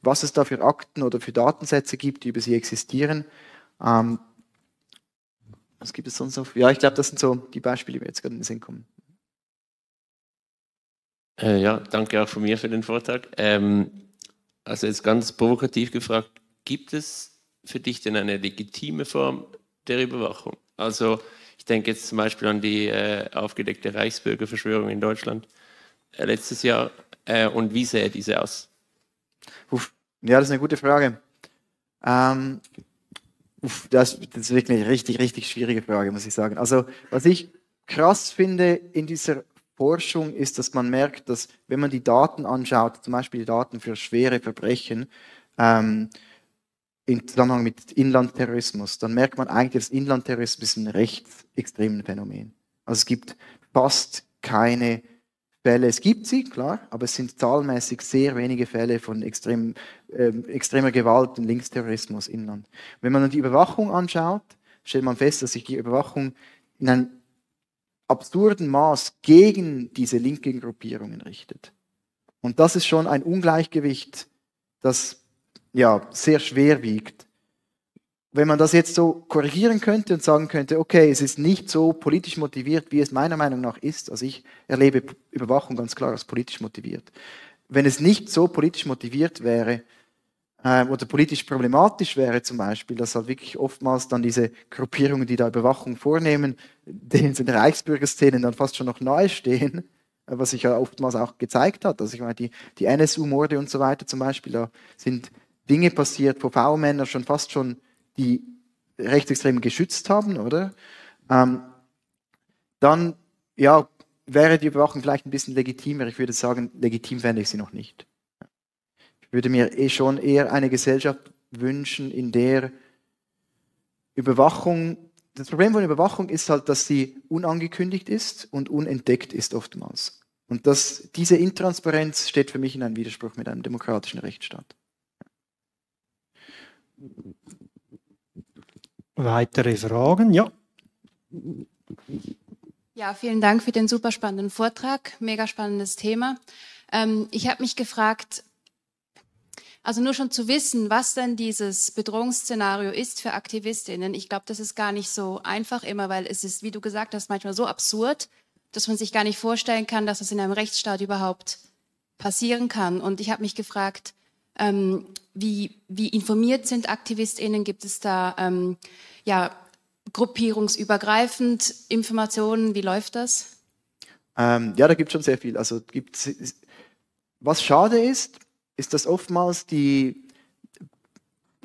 was es da für Akten oder für Datensätze gibt, die über sie existieren. Was gibt es sonst noch? Ja, ich glaube, das sind so die Beispiele, die mir jetzt gerade in den Sinn kommen. Ja, danke auch von mir für den Vortrag. Also jetzt ganz provokativ gefragt, gibt es für dich denn eine legitime Form der Überwachung? Also ich denke jetzt zum Beispiel an die aufgedeckte Reichsbürgerverschwörung in Deutschland letztes Jahr. Und wie sähe diese aus? Ja, das ist eine gute Frage. Das ist wirklich eine richtig, richtig schwierige Frage, muss ich sagen. Also was ich krass finde in dieser Forschung ist, dass man merkt, dass wenn man die Daten anschaut, zum Beispiel die Daten für schwere Verbrechen, im Zusammenhang mit Inlandterrorismus, dann merkt man eigentlich, dass Inlandterrorismus ein rechtsextremes Phänomen. Also es gibt fast keine Fälle, es gibt sie, klar, aber es sind zahlenmäßig sehr wenige Fälle von extremer Gewalt und Linksterrorismus im Inland. Wenn man die Überwachung anschaut, stellt man fest, dass sich die Überwachung in einem absurden Maß gegen diese linken Gruppierungen richtet. Und das ist schon ein Ungleichgewicht, das ja, sehr schwer wiegt. Wenn man das jetzt so korrigieren könnte und sagen könnte, okay, es ist nicht so politisch motiviert, wie es meiner Meinung nach ist, also ich erlebe Überwachung ganz klar als politisch motiviert. Wenn es nicht so politisch motiviert wäre, oder politisch problematisch wäre zum Beispiel, dass halt wirklich oftmals dann diese Gruppierungen, die da Überwachung vornehmen, denen den Reichsbürgerszenen dann fast schon noch nahe stehen, was sich ja oftmals auch gezeigt hat. Also ich meine, die NSU-Morde und so weiter zum Beispiel, da sind Dinge passiert, wo V-Männer schon fast schon die Rechtsextremen geschützt haben, oder? Dann ja, wäre die Überwachung vielleicht ein bisschen legitimer. Ich würde sagen, legitim fände ich sie noch nicht. Ich würde mir schon eher eine Gesellschaft wünschen, in der Überwachung, das Problem von Überwachung ist halt, dass sie unangekündigt ist und unentdeckt ist oftmals. Und dass diese Intransparenz steht für mich in einem Widerspruch mit einem demokratischen Rechtsstaat. Weitere Fragen? Ja. Ja, vielen Dank für den super spannenden Vortrag. Mega spannendes Thema. Ich habe mich gefragt, also nur schon zu wissen, was denn dieses Bedrohungsszenario ist für AktivistInnen, ich glaube, das ist gar nicht so einfach immer, weil es ist, wie du gesagt hast, manchmal so absurd, dass man sich gar nicht vorstellen kann, dass das in einem Rechtsstaat überhaupt passieren kann. Und ich habe mich gefragt, wie informiert sind AktivistInnen? Gibt es da gruppierungsübergreifend Informationen? Wie läuft das? Ja, da gibt es schon sehr viel. Also was schade ist, dass oftmals die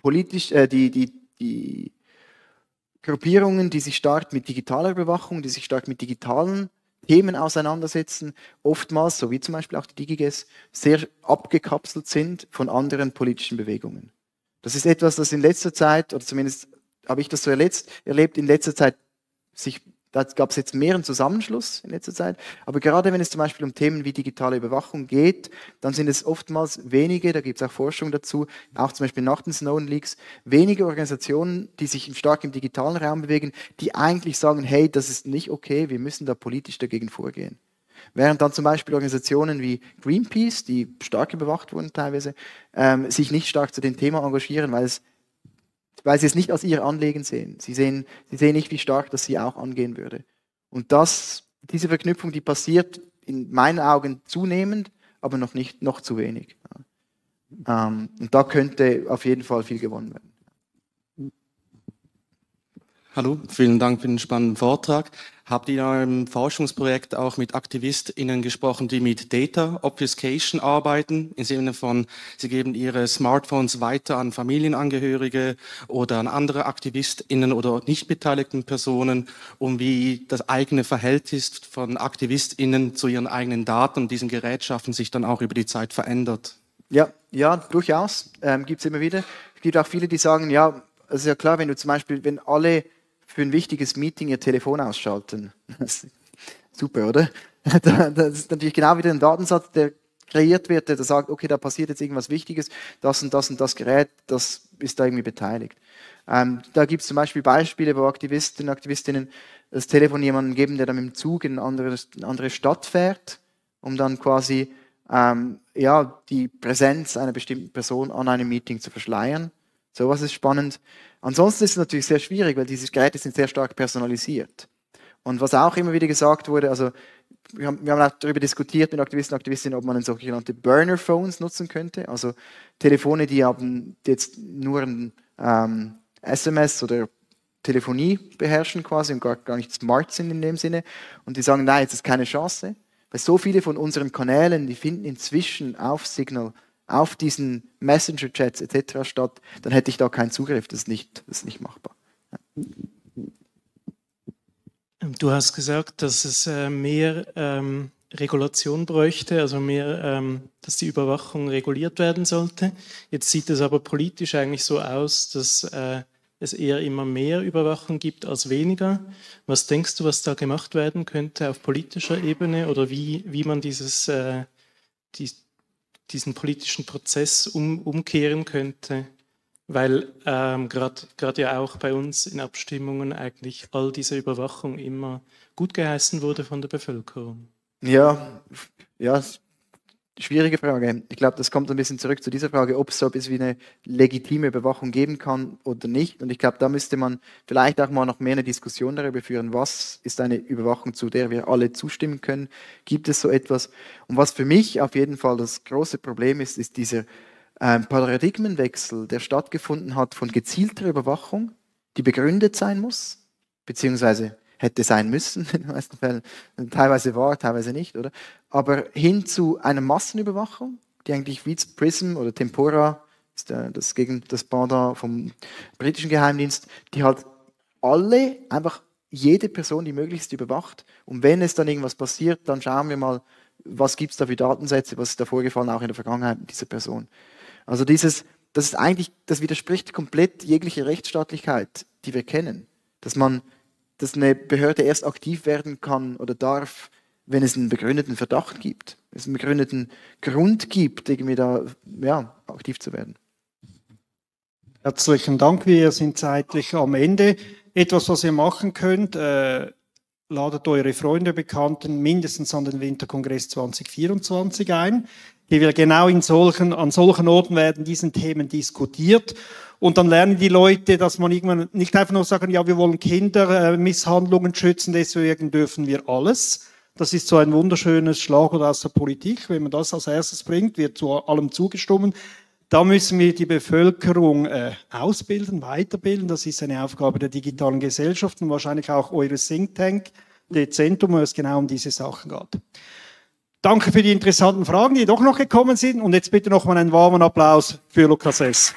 Gruppierungen, die sich stark mit digitaler Überwachung, die sich stark mit digitalen Themen auseinandersetzen, oftmals, so wie zum Beispiel auch die DigiGES, sehr abgekapselt sind von anderen politischen Bewegungen. Das ist etwas, das in letzter Zeit, oder zumindest habe ich das so erlebt, in letzter Zeit da gab es jetzt mehr einen Zusammenschluss in letzter Zeit, aber gerade wenn es zum Beispiel um Themen wie digitale Überwachung geht, dann sind es oftmals wenige, da gibt es auch Forschung dazu, auch zum Beispiel nach den Snowden-Leaks, wenige Organisationen, die sich stark im digitalen Raum bewegen, die eigentlich sagen, hey, das ist nicht okay, wir müssen da politisch dagegen vorgehen. Während dann zum Beispiel Organisationen wie Greenpeace, die stark überwacht wurden teilweise, sich nicht stark zu dem Thema engagieren, weil sie es nicht als ihr Anliegen sehen. Sie sehen nicht, wie stark das sie auch angehen würde. Und diese Verknüpfung, die passiert in meinen Augen zunehmend, aber noch zu wenig. Und da könnte auf jeden Fall viel gewonnen werden. Hallo, vielen Dank für den spannenden Vortrag. Habt ihr in eurem Forschungsprojekt auch mit AktivistInnen gesprochen, die mit Data Obfuscation arbeiten, im Sinne von, sie geben ihre Smartphones weiter an Familienangehörige oder an andere AktivistInnen oder nicht beteiligten Personen, um wie das eigene Verhältnis von AktivistInnen zu ihren eigenen Daten und diesen Gerätschaften sich dann auch über die Zeit verändert? Ja, durchaus. Gibt es immer wieder. Es gibt auch viele, die sagen, ja, es ist ja klar, wenn du zum Beispiel, wenn alle für ein wichtiges Meeting ihr Telefon ausschalten. Super, oder? Das ist natürlich genau wieder ein Datensatz, der kreiert wird, der sagt, okay, da passiert jetzt irgendwas Wichtiges, das und das und das Gerät, das ist da irgendwie beteiligt. Da gibt es zum Beispiel Beispiele, wo Aktivisten und Aktivistinnen das Telefon jemandem geben, der dann mit dem Zug in eine andere Stadt fährt, um dann quasi die Präsenz einer bestimmten Person an einem Meeting zu verschleiern. Sowas ist spannend. Ansonsten ist es natürlich sehr schwierig, weil diese Geräte sind sehr stark personalisiert. Und was auch immer wieder gesagt wurde, also wir haben auch darüber diskutiert mit Aktivisten und Aktivistinnen, ob man sogenannte Burner-Phones nutzen könnte, also Telefone, die haben jetzt nur ein SMS oder Telefonie beherrschen quasi und gar nicht smart sind in dem Sinne. Und die sagen, nein, jetzt ist keine Chance, weil so viele von unseren Kanälen, die finden inzwischen auf Signal, auf diesen Messenger-Chats etc. statt, dann hätte ich da keinen Zugriff. Das ist nicht machbar. Ja. Du hast gesagt, dass es mehr Regulation bräuchte, also mehr, dass die Überwachung reguliert werden sollte. Jetzt sieht es aber politisch eigentlich so aus, dass es eher immer mehr Überwachung gibt als weniger. Was denkst du, was da gemacht werden könnte auf politischer Ebene oder wie man diesen politischen Prozess umkehren könnte, weil gerade ja auch bei uns in Abstimmungen eigentlich all diese Überwachung immer gut geheißen wurde von der Bevölkerung. Ja, schwierige Frage. Ich glaube, das kommt ein bisschen zurück zu dieser Frage, ob es so etwas wie eine legitime Überwachung geben kann oder nicht. Und ich glaube, da müsste man vielleicht auch mal noch mehr eine Diskussion darüber führen, was ist eine Überwachung, zu der wir alle zustimmen können. Gibt es so etwas? Und was für mich auf jeden Fall das große Problem ist, ist dieser Paradigmenwechsel, der stattgefunden hat von gezielter Überwachung, die begründet sein muss, beziehungsweise hätte sein müssen in den meisten Fällen, teilweise war, teilweise nicht, oder? Aber hin zu einer Massenüberwachung, die eigentlich wie PRISM oder Tempora, das gegen das Banda vom britischen Geheimdienst, die halt alle, einfach jede Person, die möglichst überwacht. Und wenn es dann irgendwas passiert, dann schauen wir mal, was gibt es da für Datensätze, was ist da vorgefallen, auch in der Vergangenheit mit dieser Person. Also dieses, das ist eigentlich, das widerspricht komplett jeglicher Rechtsstaatlichkeit, die wir kennen. Dass eine Behörde erst aktiv werden kann oder darf, wenn es einen begründeten Verdacht gibt, wenn es einen begründeten Grund gibt, irgendwie da ja, aktiv zu werden. Herzlichen Dank, wir sind zeitlich am Ende. Etwas, was ihr machen könnt, ladet eure Freunde, Bekannten mindestens an den Winterkongress 2024 ein. Die wir genau an solchen Orten werden diesen Themen diskutiert. Und dann lernen die Leute, dass man irgendwann nicht einfach nur sagen, ja, wir wollen Kindermisshandlungen schützen, deswegen dürfen wir alles. Das ist so ein wunderschönes Schlagwort aus der Politik. Wenn man das als erstes bringt, wird zu allem zugestimmt. Da müssen wir die Bevölkerung ausbilden, weiterbilden. Das ist eine Aufgabe der digitalen Gesellschaft und wahrscheinlich auch eures Think Tank, Dezentrum, wo es genau um diese Sachen geht. Danke für die interessanten Fragen, die doch noch gekommen sind. Und jetzt bitte nochmal einen warmen Applaus für Lukas Hess.